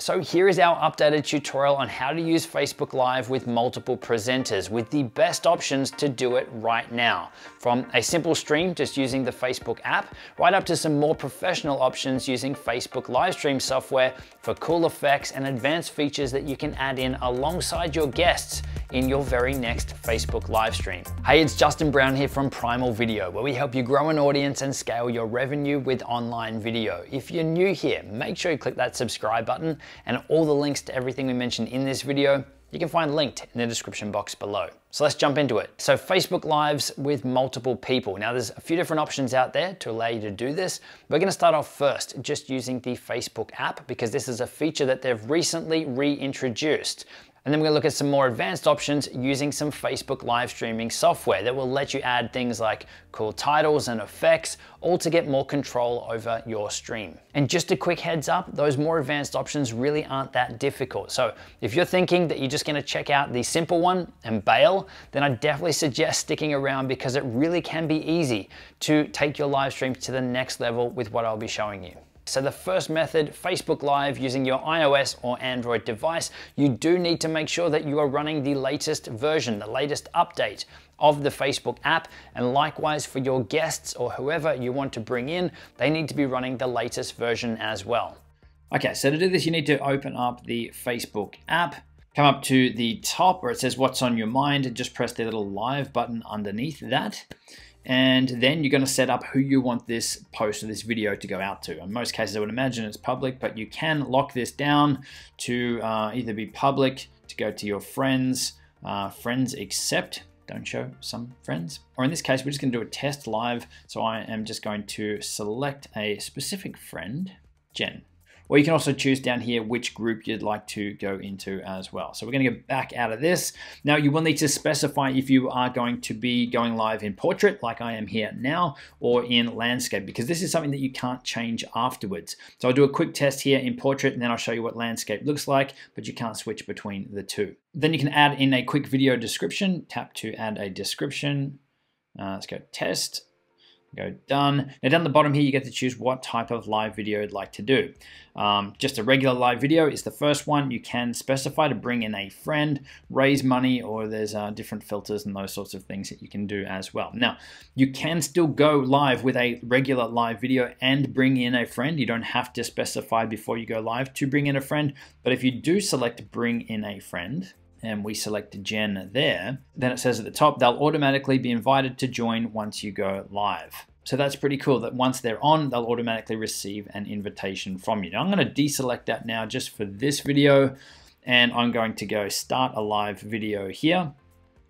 So here is our updated tutorial on how to use Facebook Live with multiple presenters with the best options to do it right now. From a simple stream just using the Facebook app, right up to some more professional options using Facebook Livestream software for cool effects and advanced features that you can add in alongside your guests in your very next Facebook live stream. Hey, it's Justin Brown here from Primal Video, where we help you grow an audience and scale your revenue with online video. If you're new here, make sure you click that subscribe button, and all the links to everything we mentioned in this video, you can find linked in the description box below. So let's jump into it. So Facebook Lives with multiple people. Now there's a few different options out there to allow you to do this. We're gonna start off first just using the Facebook app, because this is a feature that they've recently reintroduced. And then we're gonna look at some more advanced options using some Facebook live streaming software that will let you add things like cool titles and effects, all to get more control over your stream. And just a quick heads up, those more advanced options really aren't that difficult. So if you're thinking that you're just gonna check out the simple one and bail, then I definitely suggest sticking around, because it really can be easy to take your live stream to the next level with what I'll be showing you. So the first method, Facebook Live using your iOS or Android device, you do need to make sure that you are running the latest version, the latest update of the Facebook app. And likewise for your guests or whoever you want to bring in, they need to be running the latest version as well. Okay, so to do this, you need to open up the Facebook app, come up to the top where it says what's on your mind, and just press the little live button underneath that. And then you're gonna set up who you want this post or this video to go out to. In most cases, I would imagine it's public, but you can lock this down to either be public, to go to your friends, friends except, don't show some friends. Or in this case, we're just gonna do a test live. So I am just going to select a specific friend, Jen. Or you can also choose down here which group you'd like to go into as well. So we're gonna get back out of this. Now you will need to specify if you are going to be going live in portrait, like I am here now, or in landscape, because this is something that you can't change afterwards. So I'll do a quick test here in portrait, and then I'll show you what landscape looks like, but you can't switch between the two. Then you can add in a quick video description, tap to add a description. Let's go test. Go done. Now down the bottom here, you get to choose what type of live video you'd like to do. Just a regular live video is the first one. You can specify to bring in a friend, raise money, or there's different filters and those sorts of things that you can do as well. Now, you can still go live with a regular live video and bring in a friend. You don't have to specify before you go live to bring in a friend, but if you do select bring in a friend, and we select Jen there, then it says at the top, they'll automatically be invited to join once you go live. So that's pretty cool that once they're on, they'll automatically receive an invitation from you. Now I'm gonna deselect that now just for this video, and I'm going to go start a live video here.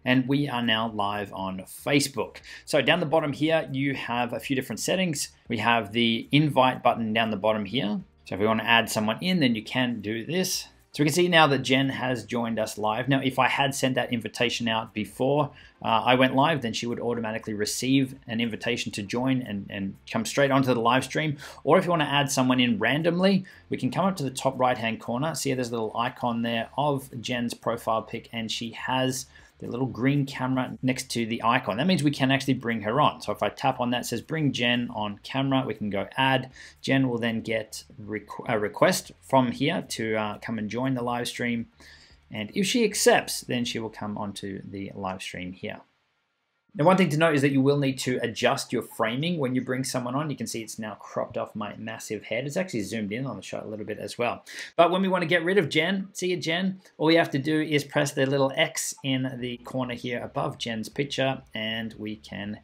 And we are now live on Facebook. So down the bottom here, you have a few different settings. We have the invite button down the bottom here. So if we wanna add someone in, then you can do this. So we can see now that Jen has joined us live. Now, if I had sent that invitation out before I went live, then she would automatically receive an invitation to join and come straight onto the live stream. Or if you want to add someone in randomly, we can come up to the top right-hand corner. See, there's a little icon there of Jen's profile pic, and she has the little green camera next to the icon. That means we can actually bring her on. So if I tap on that, it says bring Jen on camera, we can go add. Jen will then get a request from here to come and join the live stream. And if she accepts, then she will come onto the live stream here. Now, one thing to note is that you will need to adjust your framing when you bring someone on. You can see it's now cropped off my massive head. It's actually zoomed in on the shot a little bit as well. But when we want to get rid of Jen, see you, Jen, all you have to do is press the little X in the corner here above Jen's picture, and we can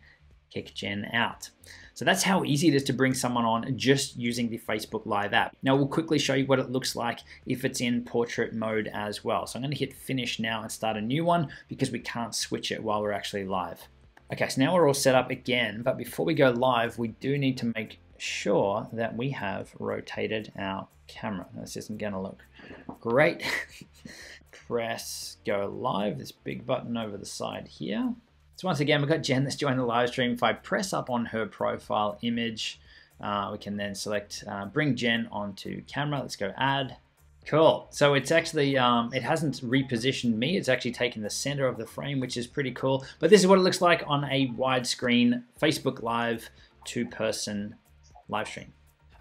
kick Jen out. So that's how easy it is to bring someone on just using the Facebook Live app. Now we'll quickly show you what it looks like if it's in portrait mode as well. So I'm gonna hit finish now and start a new one, because we can't switch it while we're actually live. Okay, so now we're all set up again, but before we go live, we do need to make sure that we have rotated our camera. This isn't gonna look great. Press go live, this big button over the side here. So once again, we've got Jen that's joined the live stream. If I press up on her profile image, we can then select bring Jen onto camera. Let's go add. Cool, so it's actually, it hasn't repositioned me. It's actually taken the center of the frame, which is pretty cool. But this is what it looks like on a widescreen Facebook Live two-person live stream.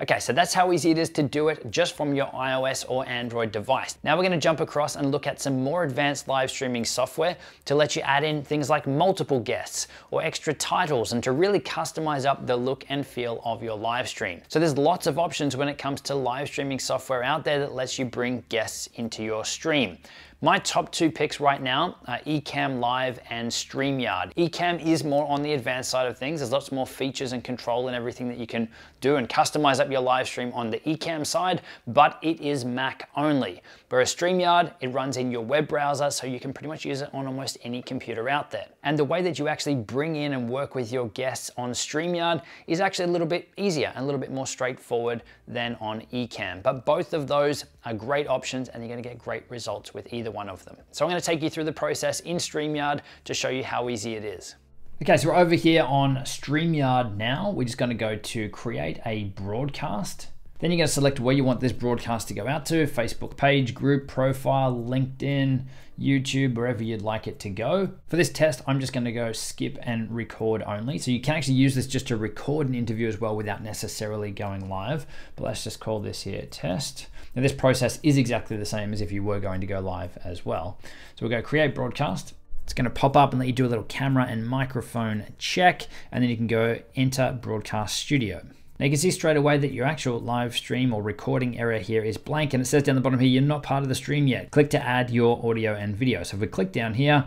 Okay, so that's how easy it is to do it just from your iOS or Android device. Now we're gonna jump across and look at some more advanced live streaming software to let you add in things like multiple guests or extra titles and to really customize up the look and feel of your live stream. So there's lots of options when it comes to live streaming software out there that lets you bring guests into your stream. My top two picks right now are Ecamm Live and StreamYard. Ecamm is more on the advanced side of things. There's lots more features and control and everything that you can do and customize up your live stream on the Ecamm side, but it is Mac only. Whereas StreamYard, it runs in your web browser, so you can pretty much use it on almost any computer out there. And the way that you actually bring in and work with your guests on StreamYard is actually a little bit easier and a little bit more straightforward than on Ecamm. But both of those are great options and you're gonna get great results with either one of them. So I'm gonna take you through the process in StreamYard to show you how easy it is. Okay, so we're over here on StreamYard now. We're just gonna go to create a broadcast. Then you're gonna select where you want this broadcast to go out to, Facebook page, group, profile, LinkedIn, YouTube, wherever you'd like it to go. For this test, I'm just gonna go skip and record only. So you can actually use this just to record an interview as well without necessarily going live, but let's just call this here test. Now this process is exactly the same as if you were going to go live as well. So we'll go create broadcast. It's gonna pop up and let you do a little camera and microphone check, and then you can go enter broadcast studio. Now you can see straight away that your actual live stream or recording area here is blank, and it says down the bottom here, you're not part of the stream yet. Click to add your audio and video. So if we click down here,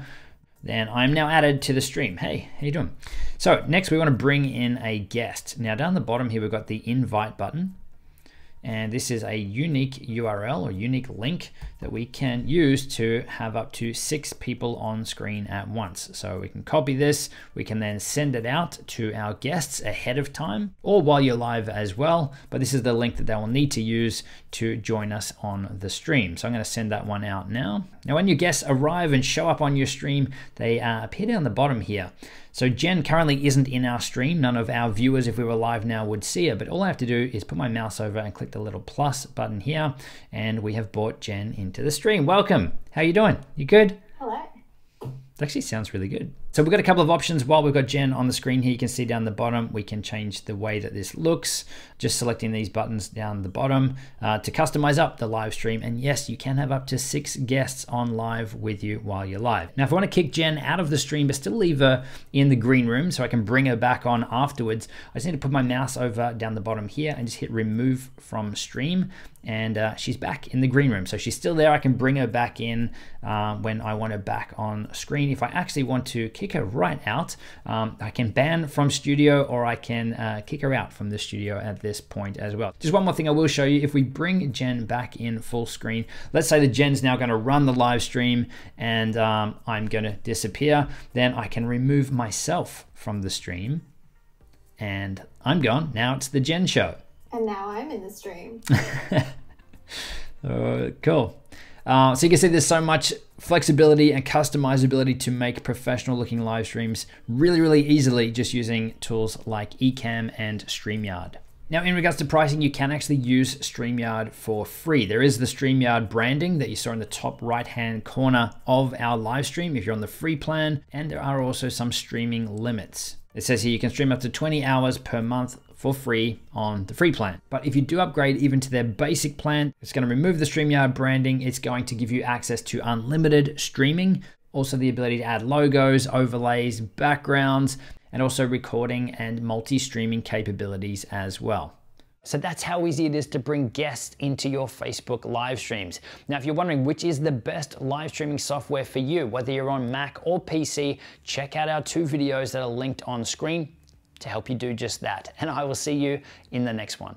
then I'm now added to the stream. Hey, how you doing? So next we wanna bring in a guest. Now down the bottom here, we've got the invite button, and this is a unique URL or unique link that we can use to have up to 6 people on screen at once. So we can copy this, we can then send it out to our guests ahead of time or while you're live as well, but this is the link that they will need to use to join us on the stream. So I'm gonna send that one out now. Now when your guests arrive and show up on your stream, they appear down the bottom here. So Jen currently isn't in our stream. None of our viewers, if we were live now, would see her, but all I have to do is put my mouse over and click the little plus button here, and we have brought Jen into the stream. Welcome, how you doing? You good? Hello. It actually sounds really good. So we've got a couple of options while we've got Jen on the screen here. You can see down the bottom, we can change the way that this looks, just selecting these buttons down the bottom to customize up the live stream. And yes, you can have up to 6 guests on live with you while you're live. Now, if I wanna kick Jen out of the stream, but still leave her in the green room so I can bring her back on afterwards, I just need to put my mouse over down the bottom here and just hit remove from stream. And she's back in the green room. So she's still there. I can bring her back in when I want her back on screen. If I actually want to kick her right out, I can ban from studio, or I can kick her out from the studio at this point as well. Just one more thing I will show you. If we bring Jen back in full screen, let's say that Jen's now gonna run the live stream and I'm gonna disappear, then I can remove myself from the stream and I'm gone. Now it's the Jen show. And now I'm in the stream. Cool. So you can see there's so much flexibility and customizability to make professional looking live streams really, really easily just using tools like Ecamm and StreamYard. Now, in regards to pricing, you can actually use StreamYard for free. There is the StreamYard branding that you saw in the top right-hand corner of our live stream if you're on the free plan, and there are also some streaming limits. It says here you can stream up to 20 hours per month for free on the free plan. But if you do upgrade even to their basic plan, it's gonna remove the StreamYard branding. It's going to give you access to unlimited streaming, also the ability to add logos, overlays, backgrounds, and also recording and multi-streaming capabilities as well. So that's how easy it is to bring guests into your Facebook live streams. Now, if you're wondering which is the best live streaming software for you, whether you're on Mac or PC, check out our 2 videos that are linked on screen to help you do just that. And I will see you in the next one.